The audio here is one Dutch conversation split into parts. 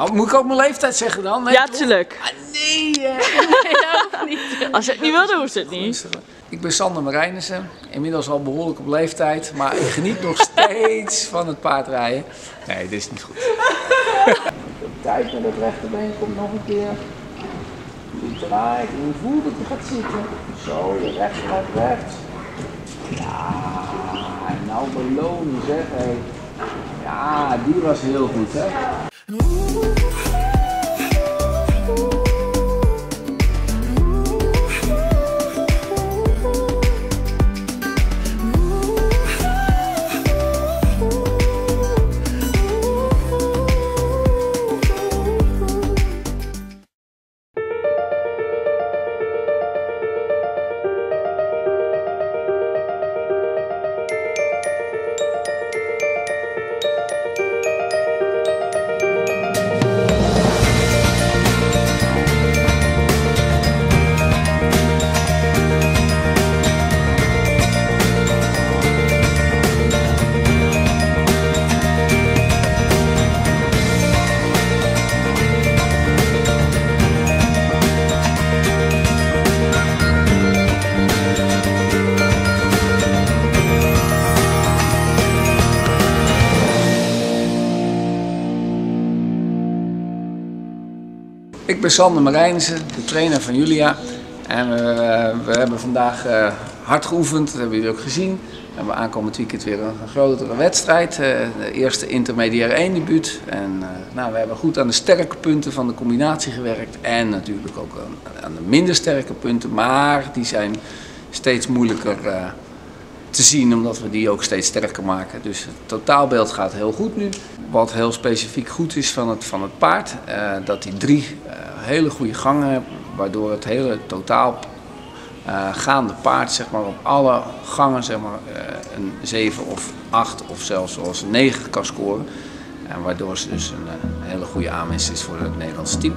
Oh, moet ik ook mijn leeftijd zeggen dan? Nee, ja, tuurlijk. Ah, nee, ja, niet. Als je het niet wil, dan hoeft het niet. Ik ben Sander Marijnissen, inmiddels al behoorlijk op leeftijd, maar ik geniet nog steeds van het paardrijden. Nee, dit is niet goed. Op tijd met het rechterbeen komt nog een keer. Je draait en je voelt dat je gaat zitten. Zo, je rechts gaat rechts. Ja, nou belonen zeg hé. Ja, die was heel goed hè. Ik ben Sander Marijnissen, de trainer van Julia. En we hebben vandaag hard geoefend, dat hebben jullie ook gezien. We hebben aankomend weekend weer een grotere wedstrijd. De eerste Intermediair 1 debuut. En nou, we hebben goed aan de sterke punten van de combinatie gewerkt. En natuurlijk ook aan de minder sterke punten. Maar die zijn steeds moeilijker te zien, omdat we die ook steeds sterker maken. Dus het totaalbeeld gaat heel goed nu. Wat heel specifiek goed is van het paard, dat hij drie hele goede gangen heeft, waardoor het hele totaal gaande paard zeg maar, op alle gangen zeg maar, een 7 of 8 of zelfs zoals een 9 kan scoren. En waardoor ze dus een hele goede aanwinst is voor het Nederlands team.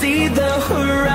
See the horizon.